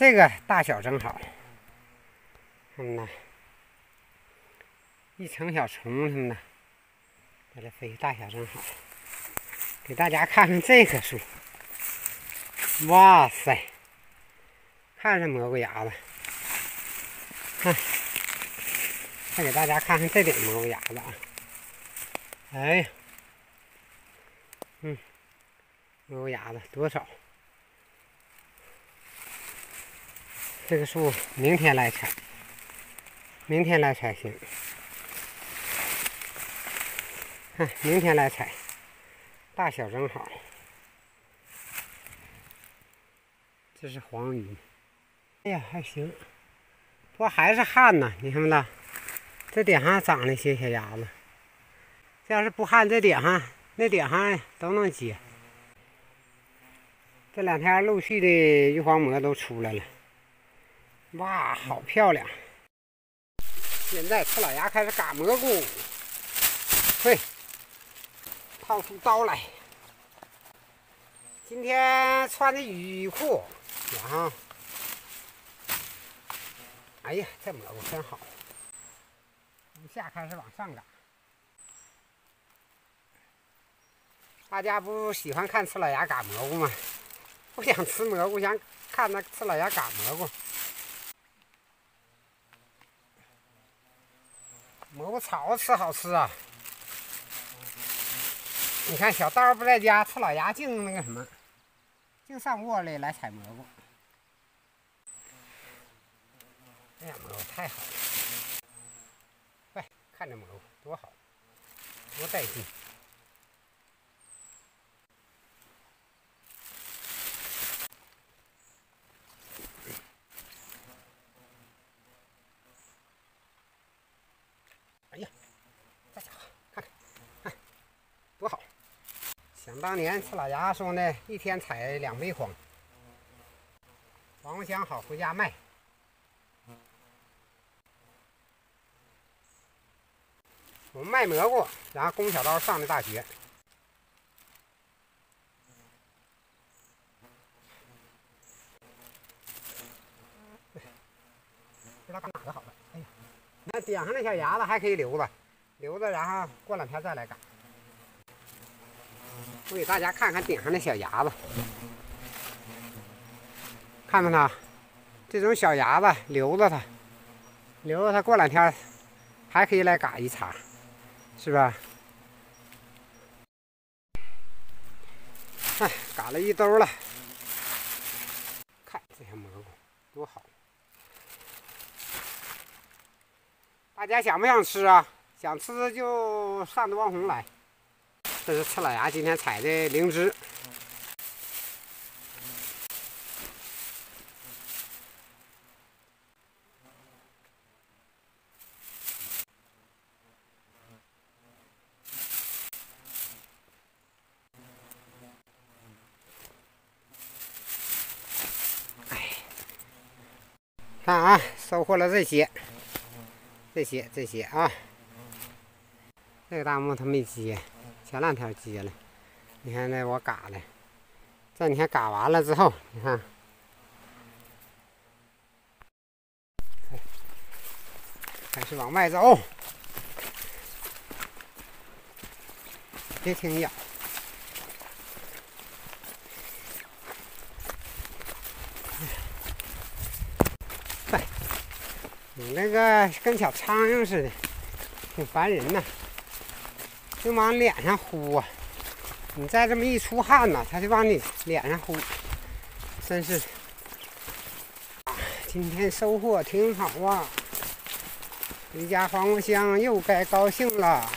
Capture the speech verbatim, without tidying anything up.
这个大小正好。看呐，一层小虫子呢，在这飞，大小正好。给大家看看这棵树，哇塞，看这蘑菇芽子，看，再给大家看看这点蘑菇芽子啊，哎呀，嗯，蘑菇芽子多少？这个树明天来采，明天来采行，看，明天来采。 大小正好，这是黄鱼。哎呀，还行，不过还是旱呐，你看不到？这顶上长了些小芽子，这要是不旱，这顶上那顶上都能结。这两天陆续的玉黄蘑都出来了，哇，好漂亮！现在赤老牙开始嘎蘑菇，嘿。 掏出刀来。今天穿的雨裤，然后，哎呀，这蘑菇真好，从下开始往上嘎。大家不喜欢看赤老牙嘎蘑菇吗？不想吃蘑菇，想看那赤老牙嘎蘑菇。蘑菇炒吃好吃啊！ 你看小道不在家，赤老牙净那个什么，净上窝里来采蘑菇。哎呀，蘑菇太好了！喂，看这蘑菇多好，多带劲！哎呀，大家伙，看看，看，多好！ 想当年，赤老牙说呢，一天采两背筐，黄瓜香好回家卖。我们卖蘑菇，然后供小刀上的大学。不知道干哪个好了。哎呀，那顶上那小芽子还可以留着，留着，然后过两天再来赶。 我给大家看看顶上的小芽子，看看它，这种小芽子留着它，留着它过两天还可以来嘎一茬，是吧？哎，嘎了一兜了，看这些蘑菇多好！大家想不想吃啊？想吃就上着望红来。 这是赤老牙今天采的灵芝，哎，看啊，收获了这些，这些，这些啊，这个大木它没接。 前两天接了，你看那我嘎的，这你看嘎完了之后，你看，还是往外走，别轻咬。哎，你那个跟小苍蝇似的，挺烦人呐。 就往脸上呼啊！你再这么一出汗呢，它就往你脸上呼，真是。啊，今天收获挺好啊！回家黄瓜香又该高兴了。